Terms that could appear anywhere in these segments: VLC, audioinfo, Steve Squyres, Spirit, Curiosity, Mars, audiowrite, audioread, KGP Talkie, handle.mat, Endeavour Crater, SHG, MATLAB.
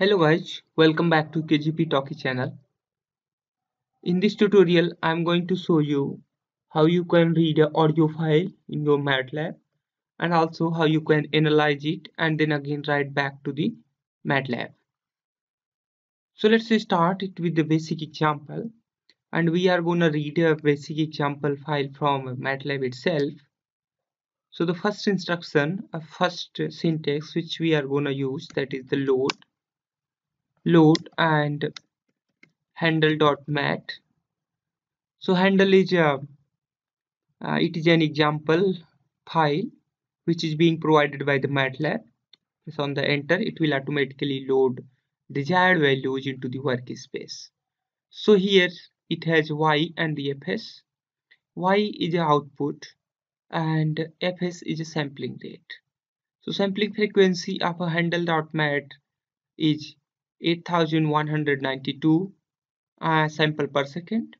Hello guys, welcome back to KGP Talkie channel. In this tutorial, I am going to show you how you can read an audio file in your MATLAB and also how you can analyze it and then again write back to the MATLAB. So let's start it with the basic example, and we are going to read a basic example file from MATLAB itself. So the first instruction, a first syntax which we are going to use, that is the load and handle.mat. So handle is it is an example file which is being provided by the MATLAB. Press on the enter, it will automatically load desired values into the workspace. So here it has y and the fs. Y is the output and fs is a sampling rate. So sampling frequency of a handle.mat is 8192 sample per second,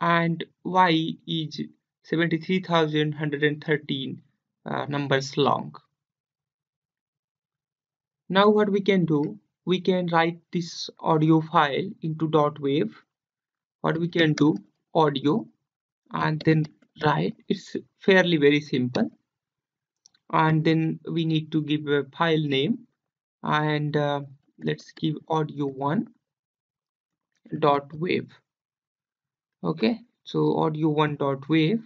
and y is 73113 numbers long. Now what we can do, we can write this audio file into dot wave. What we can do, audio and then write. It's fairly very simple, and then we need to give a file name, and let's give audio1.wave. Okay, so audio1.wave,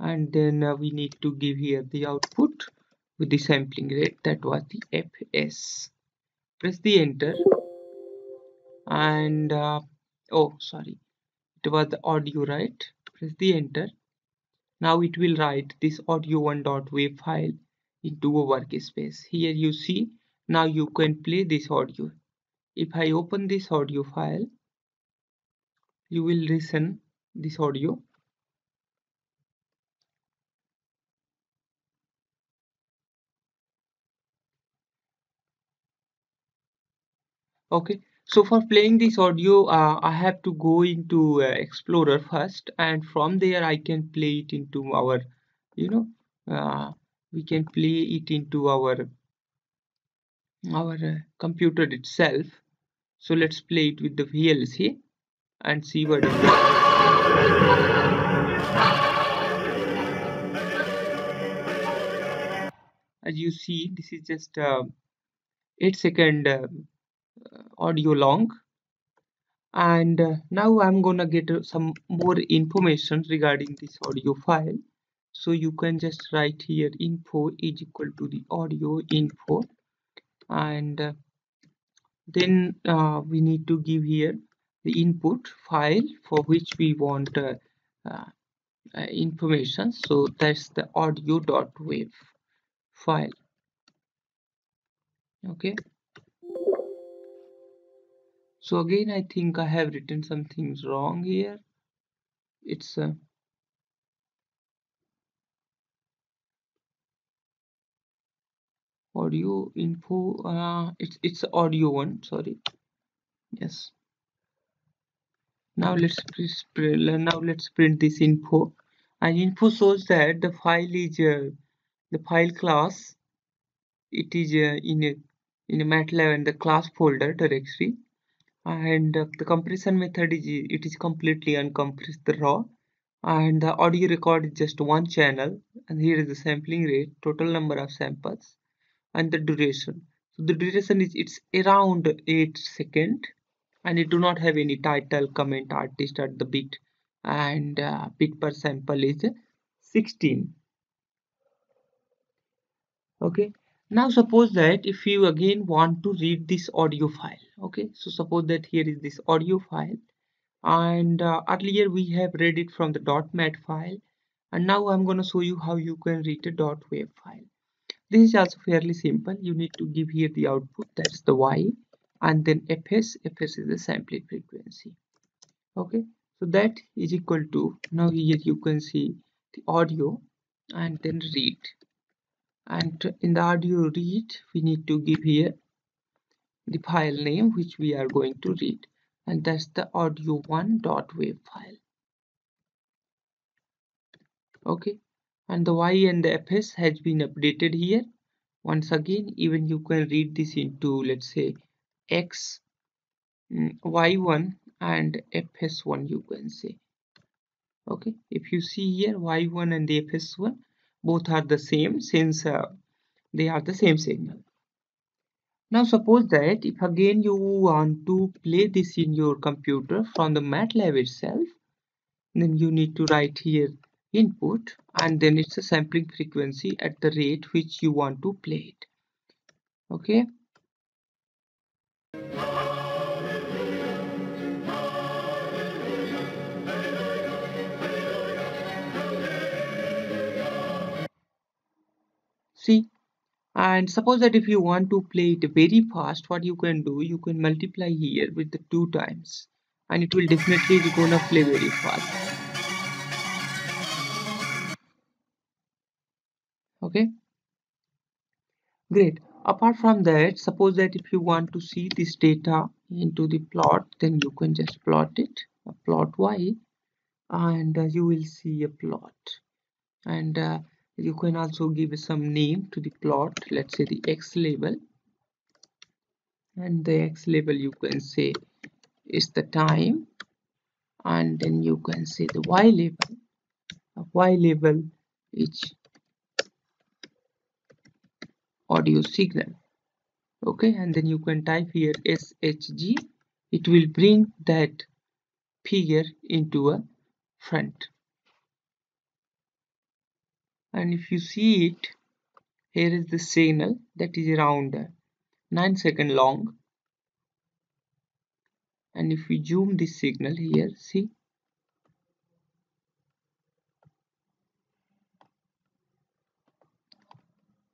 and then we need to give here the output with the sampling rate, that was the fs. Press the enter, and it was the audiowrite. Press the enter. Now it will write this audio1.wave file into a workspace. Here you see, now you can play this audio. If I open this audio file, you will listen this audio. Okay, so for playing this audio, I have to go into Explorer first, and from there I can play it into our, we can play it into our computer itself. So let's play it with the VLC and see what it is. As you see, this is just 8-second audio long, and now I'm gonna get some more information regarding this audio file. So you can just write here info is equal to the audio info, and then we need to give here the input file for which we want information. So that's the audio.wave file. Okay, so again I think I have written some things wrong here. It's audio info, it's audio one, sorry. Yes, now let's print this info, and info shows that the file is the file class, it is in a MATLAB and the class folder directory, and the compression method is completely uncompressed the raw, and the audio record is just one channel, and here is the sampling rate, total number of samples, and the duration. So the duration is around 8 seconds, and it do not have any title, comment, artist at the bit, and bit per sample is 16. Okay, now suppose that if you again want to read this audio file. Okay, so suppose that here is this audio file, and earlier we have read it from the .mat file, and now I'm going to show you how you can read a .wave file. This is also fairly simple. You need to give here the output, that's the y, and then fs. Fs is the sampling frequency. Okay, so that is equal to, now here you can see the audio and then read, and in the audio read we need to give here the file name which we are going to read, and that's the audio1.wave file. Okay, and the y and the fs has been updated here. Once again, even you can read this into, let's say, x, y1 and fs1, you can say. Okay, if you see here y1 and fs1, both are the same since they are the same signal. Now suppose that if again you want to play this in your computer from the MATLAB itself, then you need to write here input and then it's a sampling frequency at the rate which you want to play it. Okay. See, and suppose that if you want to play it very fast, what you can do, you can multiply here with the 2 times and it will definitely be gonna play very fast. Okay, great. Apart from that, suppose that if you want to see this data into the plot, then you can just plot it, plot y, and you will see a plot. And you can also give some name to the plot, let's say the x label, and the x label you can say is the time, and then you can say the y label. The y label is audio signal. Okay, and then you can type here SHG, it will bring that figure into a front. And if you see it, here is the signal that is around 9 seconds long. And if we zoom this signal here, see.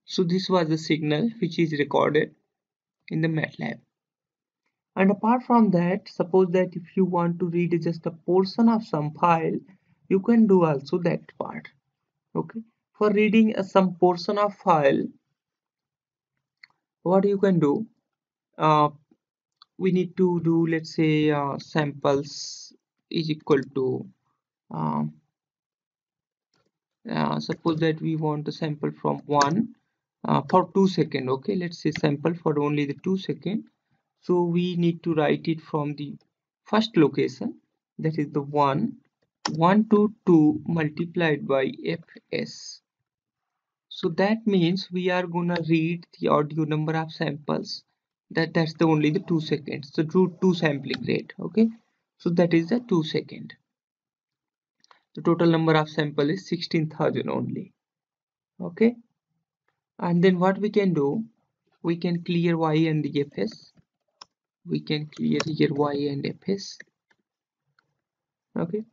So this was the signal which is recorded in the MATLAB. And apart from that, suppose that if you want to read just a portion of some file, you can do also that part. Okay. For reading some portion of file, what you can do, we need to do, let's say, samples is equal to, suppose that we want to sample from 1 for 2 seconds. Okay, let's say sample for only the 2 seconds. So we need to write it from the first location, that is the 1 to 2 multiplied by fs. So that means we are gonna read the audio number of samples, that's the only the 2 seconds, the true 2 sampling rate. Okay, so that is the 2 second. The total number of sample is 16,000 only. Okay, and then what we can do, we can clear y and the fs, we can clear here y and fs. Okay,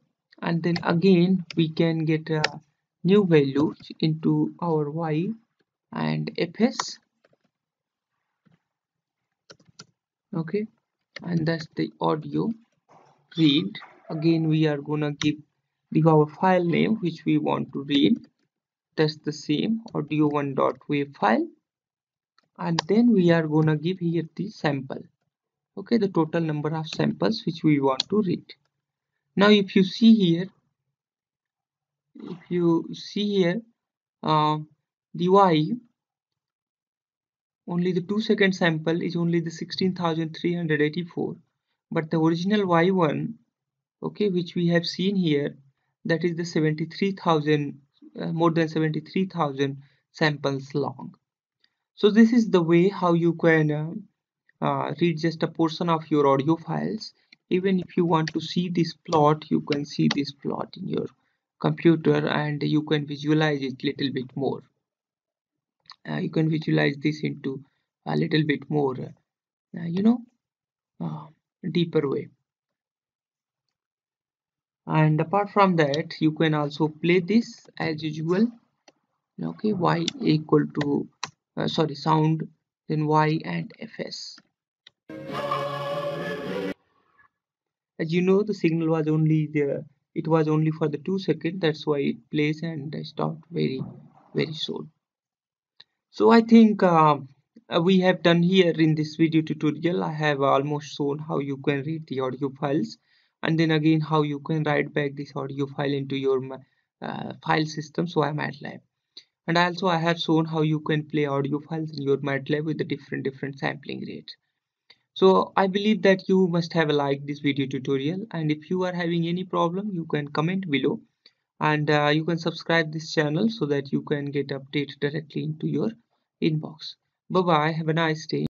and then again we can get a new value into our y and fs. Okay, and that's the audio read. Again we are gonna give our file name which we want to read, that's the same audio1.wav file, and then we are gonna give here the sample. Okay, the total number of samples which we want to read. Now if you see here, the y, only the 2 second sample is only the 16,384, but the original y1, okay, which we have seen here, that is the 73,000, more than 73,000 samples long. So this is the way how you can read just a portion of your audio files. Even if you want to see this plot, you can see this plot in your computer and you can visualize it a little bit more. You can visualize this into a little bit more, deeper way. And apart from that, you can also play this as usual. Okay, y equal to, sound, then y and fs. As you know, the signal was only there, it was only for the 2 seconds, that's why it plays and stopped very soon. So I think we have done here in this video tutorial, I have almost shown how you can read the audio files and then again how you can write back this audio file into your file system, so MATLAB. And also I have shown how you can play audio files in your MATLAB with the different sampling rates. So I believe that you must have liked this video tutorial, and if you are having any problem, you can comment below, and you can subscribe this channel so that you can get updates directly into your inbox. Bye bye, have a nice day.